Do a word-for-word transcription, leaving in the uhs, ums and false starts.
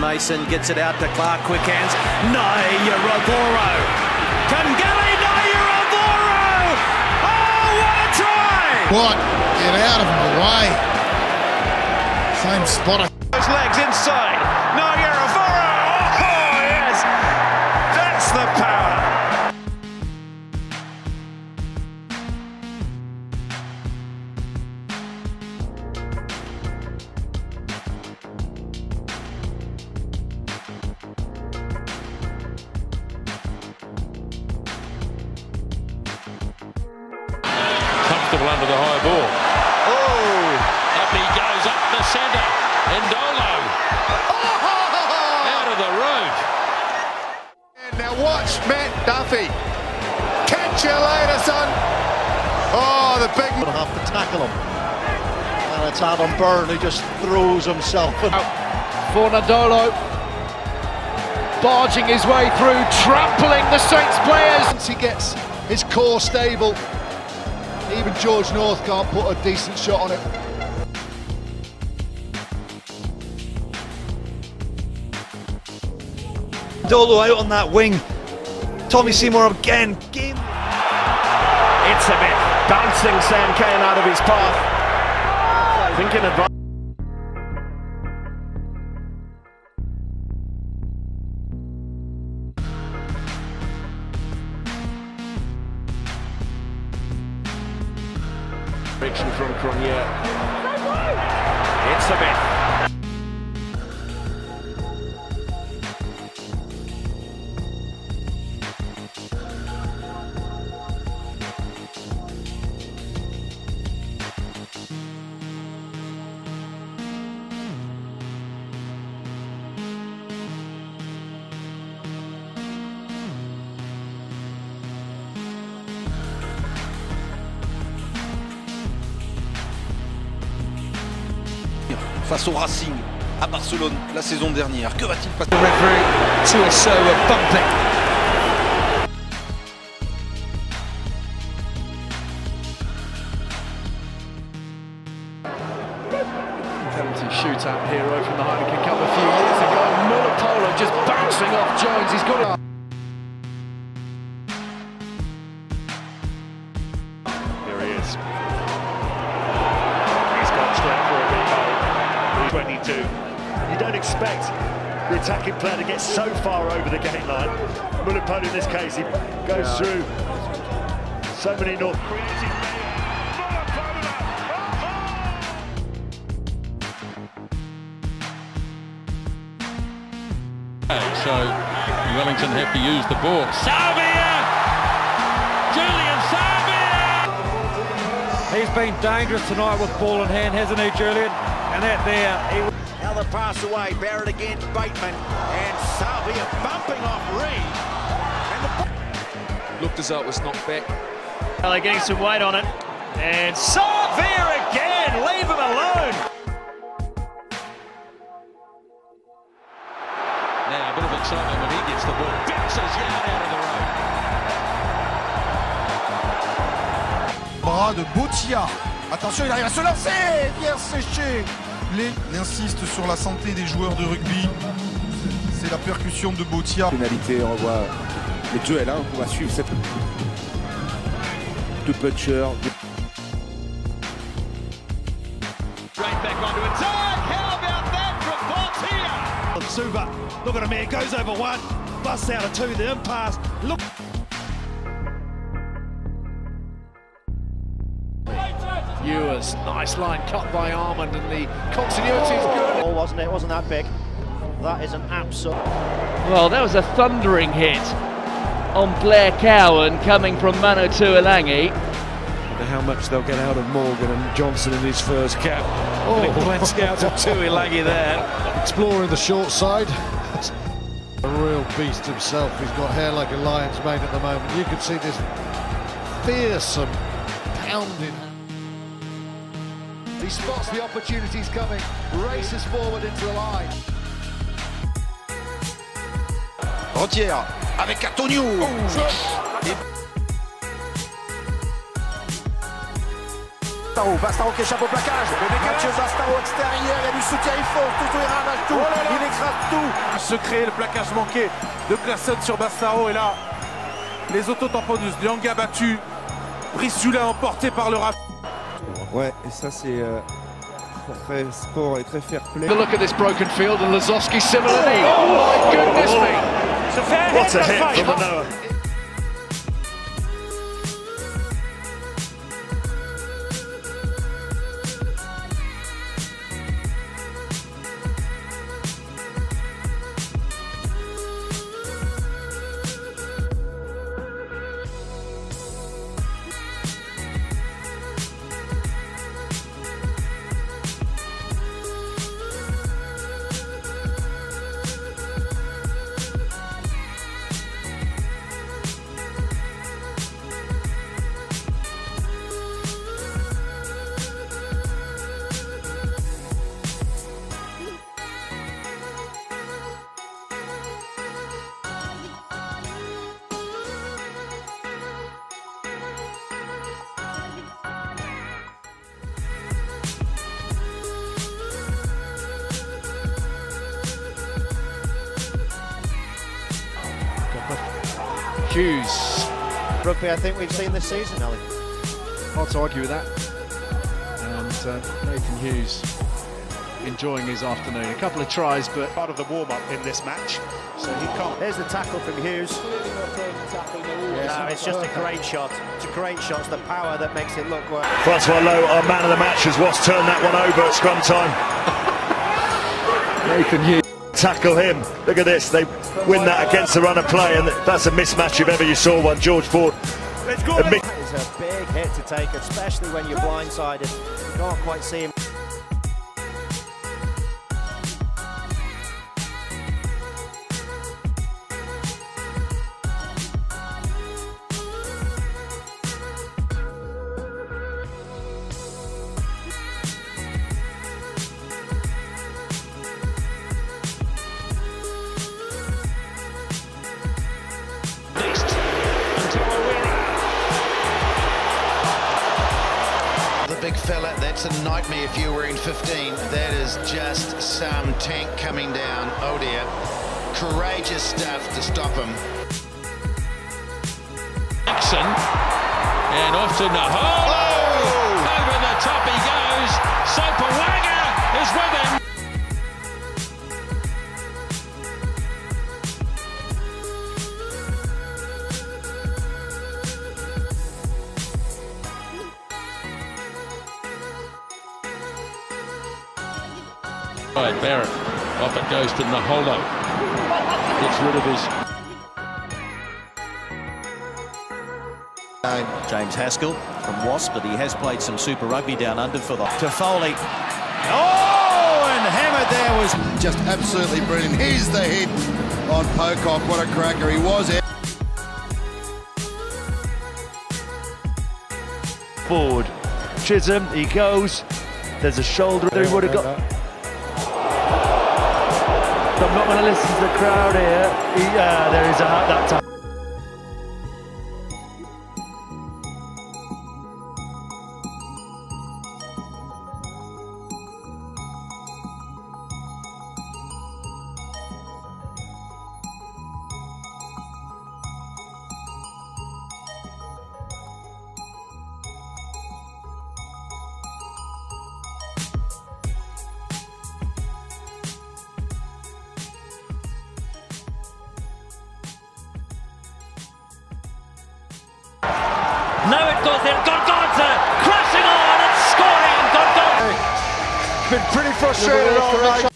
Mason gets it out to Clark, quick hands. Naiyaravoro can get it. Naiyaravoro! Oh, what a try! What? Get out of my way! Same spot. His legs inside. Naiyaravoro! Oh yes, that's the power. Under the high ball. Oh! Up he goes, up the centre. Ndolo. Oh! Out of the road. And now watch Matt Duffy. Catch you later, son. Oh, the big... ...would have to tackle him. And it's Adam Byrne who just throws himself in. For Ndolo. Barging his way through, trampling the Saints players. Once he gets his core stable, even George North can't put a decent shot on it. Ndolo out on that wing. Tommy Seymour again. Game. It's a bit bouncing Sam Cairn out of his path. Thinking advice. Direction from Cronier. It's a bit. Face au Racing à Barcelone la saison dernière. Que va-t-il passer? Two or so are bumping. Penalty shootout hero from the Heineken Cup a few years ago. Naholo just bouncing off Jones. He's got it. There he is. He's gone straight for a rebound. twenty-two. You don't expect the attacking player to get so far over the gate line. Mulipone in this case, he goes yeah. through so many North. So Wellington have to use the ball. Savea! Julian Savea! He's been dangerous tonight with ball in hand, hasn't he, Julian? And that there, he... Now the pass away, Barrett again, Bateman, and Savea bumping off Reed. And the... Looked as though it was knocked back. Well, they're getting some weight on it, and Savea again, leave him alone. Now a bit of excitement when he gets the ball, bounces yard out of the road. Bras de Botia. Attention, il arrive à se lancer, Pierre Séché. Il insiste sur la santé des joueurs de rugby. C'est la percussion de Botia. Finalité, on voit les duels, hein. On va suivre cette... Deux punchers. Deux... Right back onto attack. How about that from Botia? Suva, look at him here, goes over one. Busts out of two, the impasse. Look... Hughes, nice line cut by Armand, and the continuity is good. Oh, wasn't it? It wasn't that big. That is an absolute... Well, that was a thundering hit on Blair Cowan coming from Manu Tuilagi. How much they'll get out of Morgan and Johnson in his first cap. Oh, and it glanced out of Tuilagi there. Exploring the short side. A real beast himself. He's got hair like a lion's mane at the moment. You can see this fearsome pounding. He spots the opportunities coming, races forward into the line. Botia avec Antonio. Oh. Et... Bastaro, Bastaro qui échappe au plaquage. Mathieu Bastaro extérieur, il y a du soutien, il fonce, tout il ravage tout, oh là là. Il écrase tout. Se crée le plaquage manqué de Classon sur Bastaro et là, les autotamponneuses, Dianga battu, Brice Zulin emporté par le rap. Ouais, et ça c'est euh, très sport et très fair play. Look at this broken field and Lozovsky similarly. Oh, oh my goodness oh, oh. me! It's a fair What hit, a hit from Manoa. Hughes. Rugby I think we've seen this season, Ali. Hard to argue with that. And uh, Nathan Hughes enjoying his afternoon. A couple of tries, but part of the warm-up in this match. So he can't. There's the tackle from Hughes. Yeah, no, it's just a great shot. It's a great shot. It's the power that makes it look worse. Francois Lowe, our man of the match, has what's turned that one over at scrum time. Nathan Hughes. Tackle him. Look at this. They win that against the run of play, and that's a mismatch if ever you saw one. George Ford. Let's go. That is a big hit to take, especially when you're blindsided. You can't quite see him. Fella, that's a nightmare if you were in fifteen. That is just some tank coming down. Oh dear. Courageous stuff to stop him. Jackson. And off to Naholo. Oh! Over the top he goes. Sopawaga is with him. Barrett, off it goes to Naholo, gets rid of his... James Haskell from Wasp, but he has played some Super Rugby down under for the... To Foley. Oh, and Hammett there was just absolutely brilliant. Here's the hit on Pocock, what a cracker he was. Forward, Chisholm, he goes, there's a shoulder there, he would have got... I'm not going to listen to the crowd here. He, uh, there is a hat that time. Now it goes there, Godgaard crashing on and scoring, Godgaard! Been pretty frustrated all right.